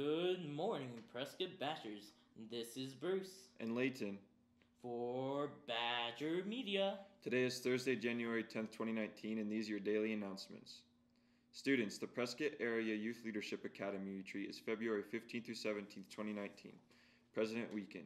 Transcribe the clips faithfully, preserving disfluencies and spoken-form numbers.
Good morning, Prescott Badgers. This is Bruce. And Layton. For Badger Media. Today is Thursday, January tenth, twenty nineteen, and these are your daily announcements. Students, the Prescott Area Youth Leadership Academy retreat is February fifteenth through seventeenth, twenty nineteen, President Weekend.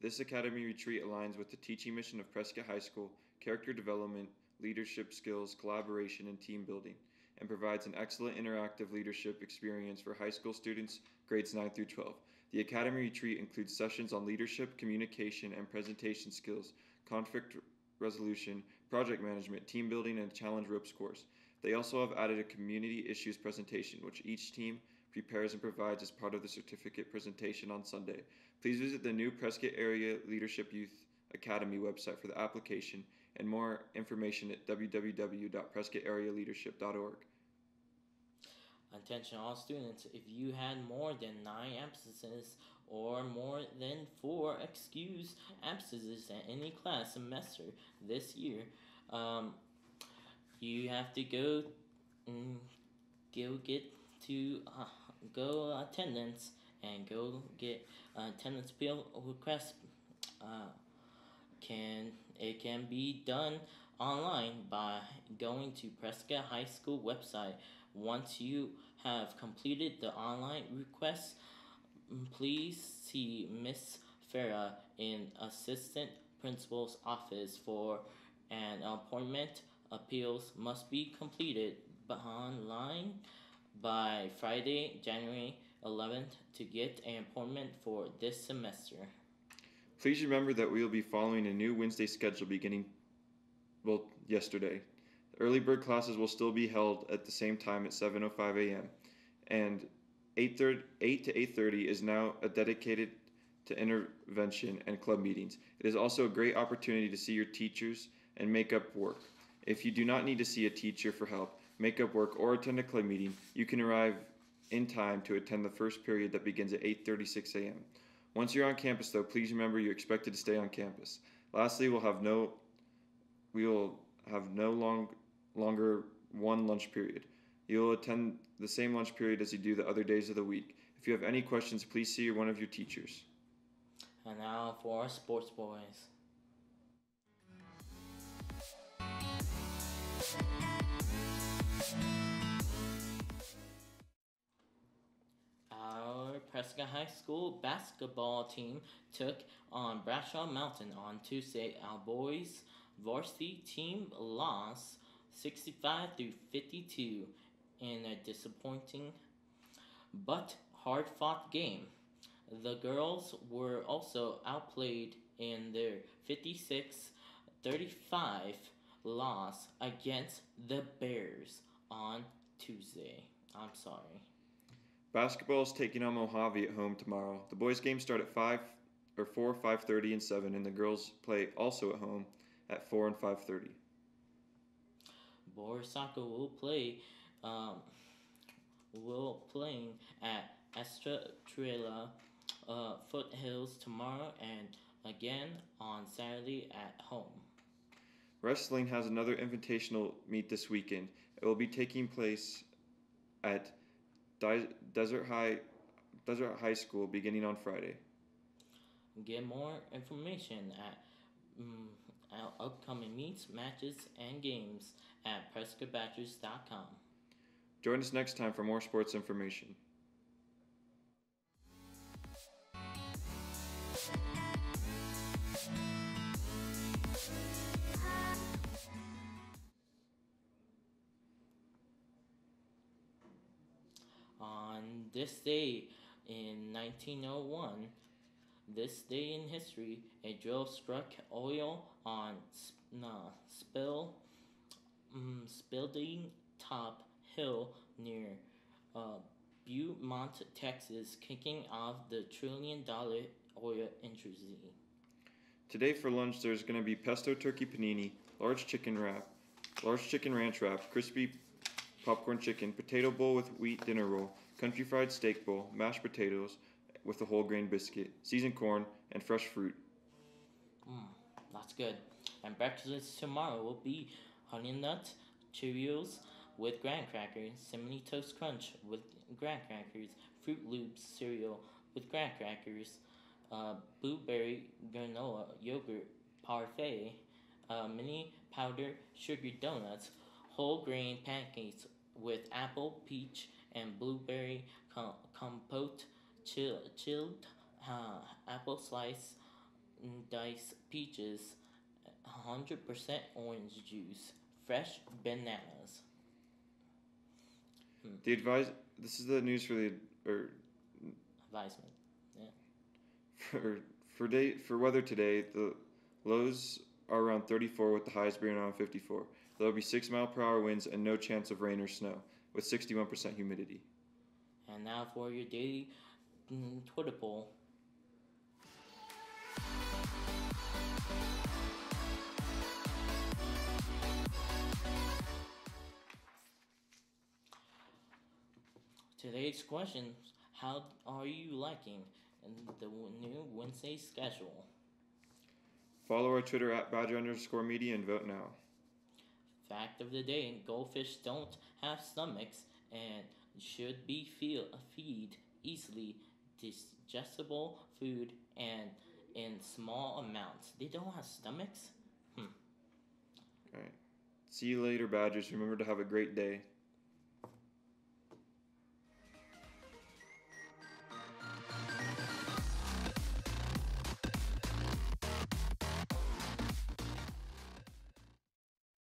This academy retreat aligns with the teaching mission of Prescott High School, character development, leadership skills, collaboration, and team building, and provides an excellent interactive leadership experience for high school students, grades nine through twelve. The Academy Retreat includes sessions on leadership, communication, and presentation skills, conflict resolution, project management, team building, and challenge ropes course. They also have added a community issues presentation, which each team prepares and provides as part of the certificate presentation on Sunday. Please visit the new Prescott Area Leadership Youth Academy website for the application and more information at w w w dot prescott area leadership dot org. Attention all students, if you had more than nine absences or more than four excused absences at any class semester this year, um, you have to go, mm, go get to uh, go attendance and go get uh, attendance appeal request. Uh, Can it can be done online by going to Prescott High School website. Once you have completed the online request, please see Miz Farah in Assistant Principal's office for an appointment. Appeals must be completed online by Friday, January eleventh, to get an appointment for this semester. Please remember that we will be following a new Wednesday schedule beginning, well, yesterday. The early bird classes will still be held at the same time at seven oh five a m and eight to eight thirty is now dedicated to intervention and club meetings. It is also a great opportunity to see your teachers and make up work. If you do not need to see a teacher for help, make up work, or attend a club meeting, you can arrive in time to attend the first period that begins at eight thirty-six a m Once you're on campus, though, please remember you're expected to stay on campus. Lastly, we'll have no, we will have no long, longer one lunch period. You'll attend the same lunch period as you do the other days of the week. If you have any questions, please see one of your teachers. And now for our sports boys. Our Prescott High School basketball team took on Bradshaw Mountain on Tuesday. Our boys varsity team lost sixty-five to fifty-two in a disappointing but hard-fought game. The girls were also outplayed in their fifty-six thirty-five loss against the Bears on Tuesday. I'm sorry. Basketball is taking on Mojave at home tomorrow. The boys' games start at five or four, five thirty, and seven, and the girls play also at home at four and five thirty. Boys soccer will play, um, will playing at Estrella uh, Foothills tomorrow and again on Saturday at home. Wrestling has another invitational meet this weekend. It will be taking place at Desert High, Desert High School beginning on Friday. Get more information at um, our upcoming meets, matches, and games at Prescott Badgers dot com. Join us next time for more sports information. On this day in nineteen oh one, this day in history, a drill struck oil on uh, spill, um, Spilling Top Hill near uh, Beaumont, Texas, kicking off the trillion dollar oil industry. Today for lunch, there's going to be pesto turkey panini, large chicken wrap, large chicken ranch wrap, crispy popcorn chicken, potato bowl with wheat dinner roll, country fried steak bowl, mashed potatoes with a whole grain biscuit, seasoned corn, and fresh fruit. Mm, that's good. And breakfast tomorrow will be Honey Nut Cheerios, with graham crackers, Cinnamon Toast Crunch with graham crackers, Fruit Loops cereal with graham crackers, uh, blueberry granola yogurt parfait, uh, mini powder sugar donuts, whole grain pancakes with apple, peach, and blueberry com compote, chill chilled uh, apple slice, diced peaches, one hundred percent orange juice, fresh bananas. Hmm. The advise. This is the news for the or advisement. Yeah. For for day for weather today, the lows are around thirty-four with the highs being around fifty-four. There'll be six mile per hour winds and no chance of rain or snow with sixty-one percent humidity. And now for your daily Twitter poll. Today's question, how are you liking the new Wednesday schedule? Follow our Twitter at Badger underscore media and vote now. Fact of the day, goldfish don't have stomachs and should be feel, feed easily digestible food and in small amounts. They don't have stomachs? Hmm. All right. See you later, Badgers. Remember to have a great day.